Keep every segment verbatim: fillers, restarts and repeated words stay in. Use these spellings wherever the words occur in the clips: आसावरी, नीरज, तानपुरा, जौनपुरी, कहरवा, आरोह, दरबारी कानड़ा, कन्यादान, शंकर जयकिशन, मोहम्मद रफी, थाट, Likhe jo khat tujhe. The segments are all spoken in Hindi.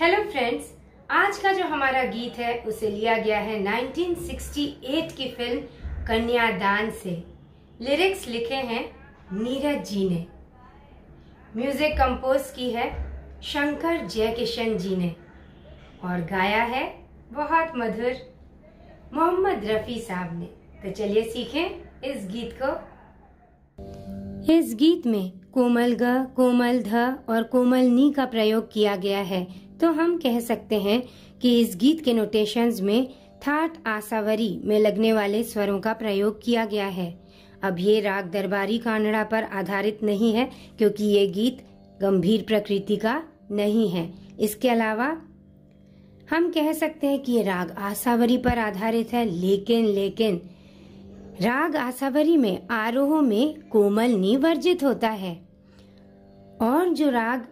हेलो फ्रेंड्स, आज का जो हमारा गीत है उसे लिया गया है नाइनटीन सिक्सटी एट की फिल्म कन्यादान से। लिरिक्स लिखे हैं नीरज जी ने, म्यूजिक कंपोज की है शंकर जयकिशन जी ने और गाया है बहुत मधुर मोहम्मद रफी साहब ने। तो चलिए सीखें इस गीत को। इस गीत में कोमल ग, कोमल ध और कोमल नी का प्रयोग किया गया है, तो हम कह सकते हैं कि इस गीत के नोटेशंस में थाट आसावरी में लगने वाले स्वरों का प्रयोग किया गया है। अब ये राग दरबारी कानड़ा पर आधारित नहीं है क्योंकि ये गीत गंभीर प्रकृति का नहीं है। इसके अलावा हम कह सकते हैं कि ये राग आसावरी पर आधारित है, लेकिन लेकिन राग आसावरी में आरोह में कोमल नी वर्जित होता है और जो राग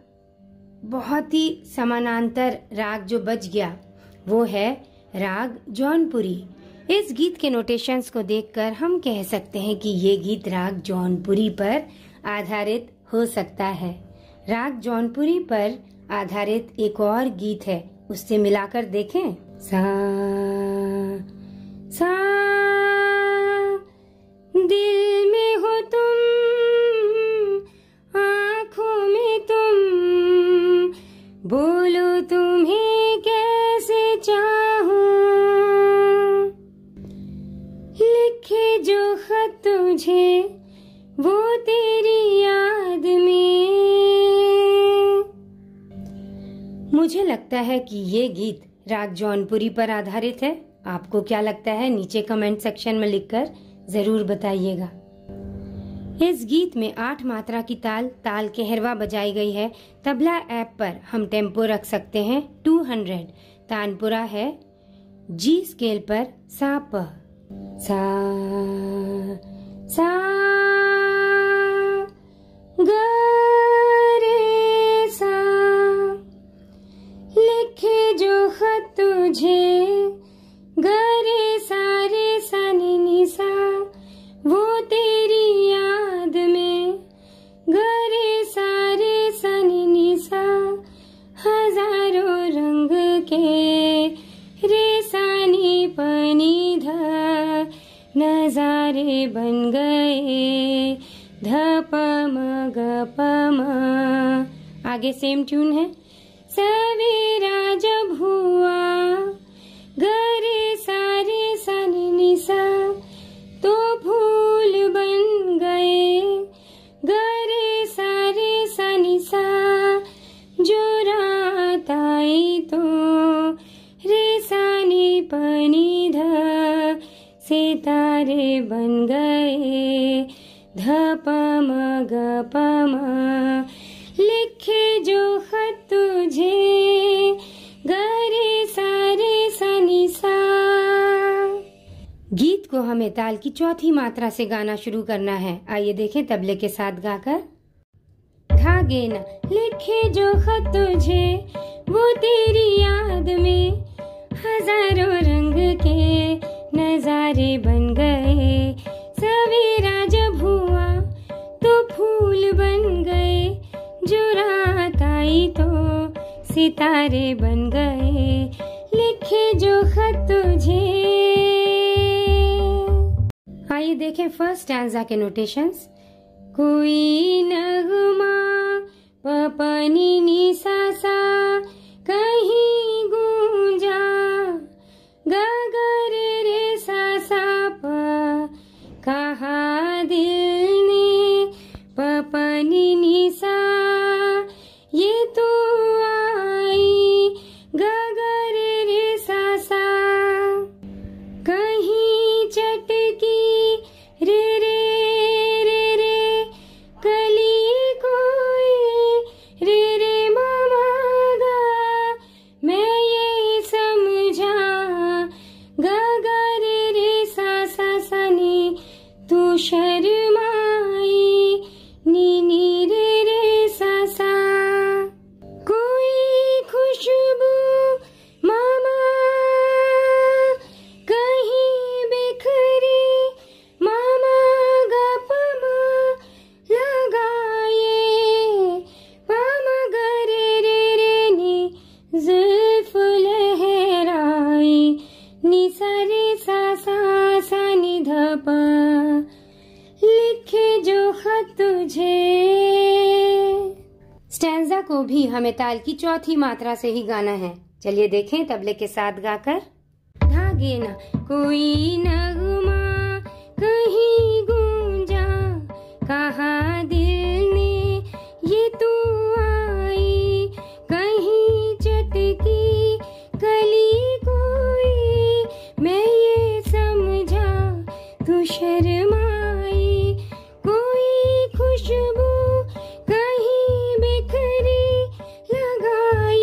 बहुत ही समानांतर राग जो बच गया वो है राग जौनपुरी। इस गीत के नोटेशंस को देखकर हम कह सकते हैं कि ये गीत राग जौनपुरी पर आधारित हो सकता है। राग जौनपुरी पर आधारित एक और गीत है, उससे मिलाकर देखें। सा सा दिल में हो तुम, आँखों में तुम, बोलो तुम्हें कैसे चाहूं, लिखे जो खत तुझे वो तेरी याद में। मुझे लगता है कि ये गीत राग जौनपुरी पर आधारित है। आपको क्या लगता है नीचे कमेंट सेक्शन में लिखकर जरूर बताइएगा। इस गीत में आठ मात्रा की ताल ताल कहरवा बजाई गई है। तबला ऐप पर हम टेम्पो रख सकते हैं दो सौ। तानपुरा है जी स्केल पर सा प सा सा ग रे सा। लिखे जो खत तुझे ग रे सा रे सा नी नी सा, वो तेरी याद में, गरे सारे सनी निसा, हजारों रंग के रे सानी पनी ध, नजारे बन गए ध प म ग प म। आगे सेम ट्यून है। सवेरा जब हुआ गरे सारे सनी निसा, तो फूल बन गए गरे सारे सनी सा, जो रात आई तो रे सानी पनी ध, सितारे बन गए ध प म ग प म। लिखे जो खत तुझे गरे सारे सनी सा। गीत को हमें ताल की चौथी मात्रा से गाना शुरू करना है। आइए देखें तबले के साथ गाकर। धागे ना लिखे जो खत तुझे वो तेरी याद में, हजारों रंग के नजारे बन गए, सवेरा जब हुआ तो फूल बन गए, जो रात आई तो सितारे बन गए, लिखे जो खत तुझे। आइए देखें फर्स्ट स्टैंजा के नोटेशंस। कोई नगमा पपनी निसा सा, कहीं गूंजा ग रे रे सा सा प, कहा दिल ने पपनी निसा, ये तो आई ग रे रे सा सा, कहीं चटकी रे रे रे रे, कली कोई रे रे मामा गा तो भी हमें ताल की चौथी मात्रा से ही गाना है। चलिए देखें तबले के साथ गाकर। धागे ना कोई नगमा कहीं गूंजा, कहाँ दिल ने ये तू आई, कहीं चटकी कली कोई, मैं ये समझा तू शर्माई, कोई खुशबू कहीं बिखरी, लगाए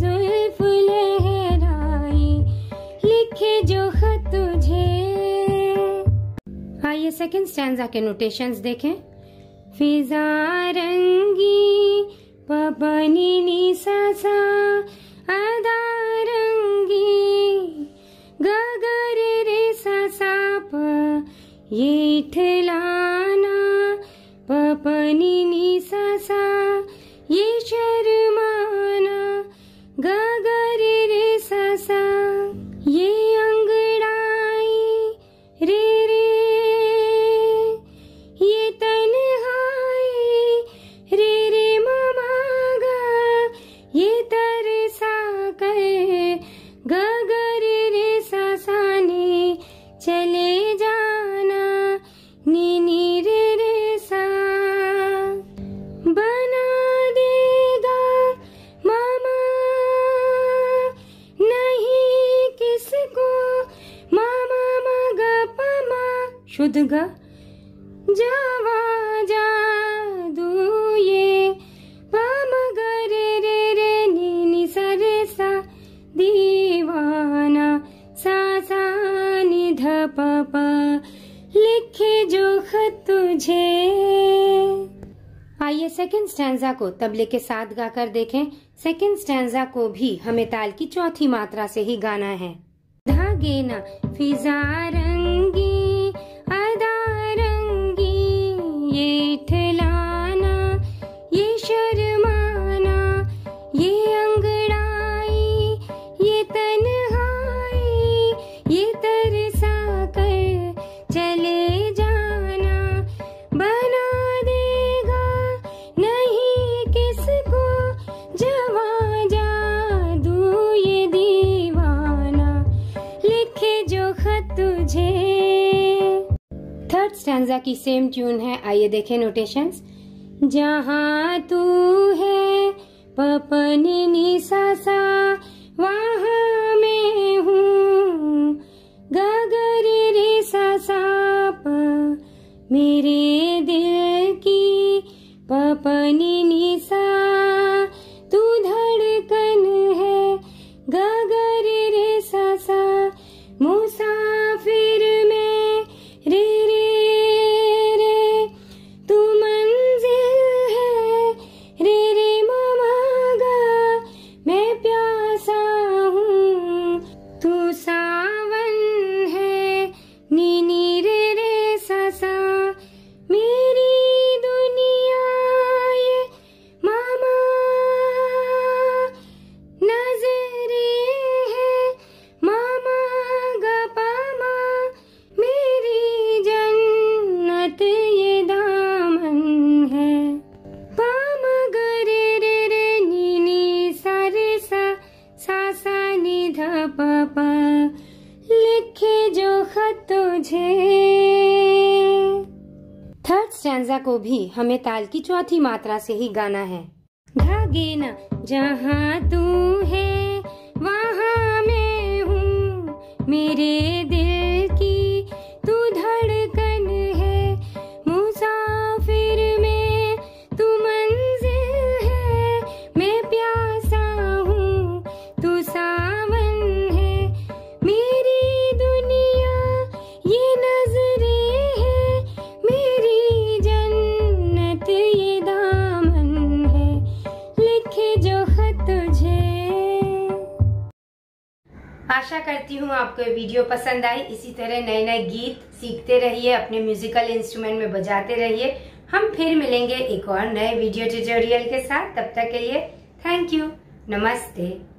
जुल्फ लहराई, लिखे जो खत तुझे। आइए सेकंड स्टैंजा के नोटेशंस देखें। फिजा रंगी पपनी निसा सा, अदा रंगी गगर रे सा सा प, ये इठलाना पपनी निसा सा, ये शर्माना गगर रे सा सा, ये अंगड़ाई रे रे, ये तन्हाई रे रे मामागा, ये तरसा कर गगर रे सासाने चले जाना, नीनी रे रे सा बना देगा मामा, नहीं किसको मामा मगा पमा, शुद्ध गा जावा जादू ये पमगरे रे रे, नीनी सरे सा दीवाना सा सा नि ध प प, लिखे जो खत तुझे। आइए सेकंड स्टैंजा को तबले के साथ गाकर देखें। सेकंड स्टैंजा को भी हमें ताल की चौथी मात्रा से ही गाना है। धागे ना फिजा रंगी अदा ठेलाना, ये शर्माना, ये अंगड़ाई, ये तन्हाई, ये तरसा कर चले जाना, बना देगा नहीं किसको जवा जादू ये दीवाना, लिखे जो खत तुझे। थर्ड स्टैंजा की सेम ट्यून है। आइए देखें नोटेशंस। जहाँ तू है पपनी निसा सा, वहाँ मैं हूँ गगर रे सा सा प, मेरे दिल की पपनी निसा, तू धड़कन है गगर रे सा सा, मुसाफिर में रे रे रे, तू मंजिल है रे रे मामागा, मैं प्यासा हूँ तू सावन है, नीनी रे रे सा सा, मेरी दुनिया ये मामा, नजरे है मामा गा पामा, मेरी जन्नत ये दामन है, पाम गरे रे रे, नीनी सारे सा सा सा नी ध प प, लिखे जो खत तुझे। थर्ड स्टैंजा को भी हमें ताल की चौथी मात्रा से ही गाना है। धागे ना जहाँ तू है वहाँ मैं हूँ, मेरे दिल की तू धड़कन है, मुसाफिर में तू मंजिल है, मैं प्यासा हूँ तू सावन है, मेरी दुनिया ये नजरे है, मेरी जन्नत ये दामन है, लिखे जो खत तुझे। आशा करती हूँ आपको ये वीडियो पसंद आई। इसी तरह नए नए गीत सीखते रहिए, अपने म्यूजिकल इंस्ट्रूमेंट में बजाते रहिए। हम फिर मिलेंगे एक और नए वीडियो ट्यूटोरियल के साथ। तब तक के लिए थैंक यू, नमस्ते।